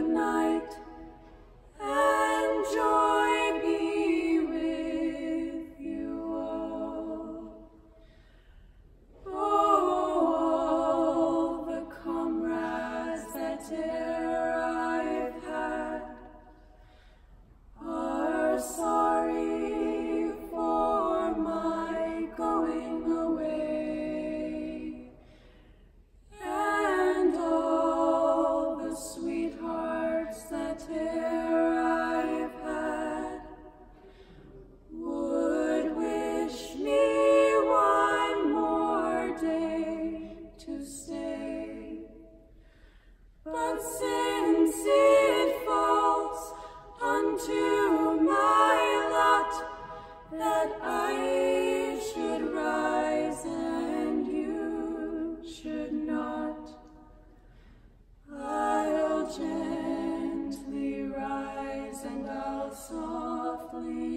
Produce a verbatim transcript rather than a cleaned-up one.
good night, and joy be with you all. Oh, all the comrades that e'er I've had are sorry for my going away. But since it falls unto my lot that I should rise and you should not, I'll gently rise and I'll softly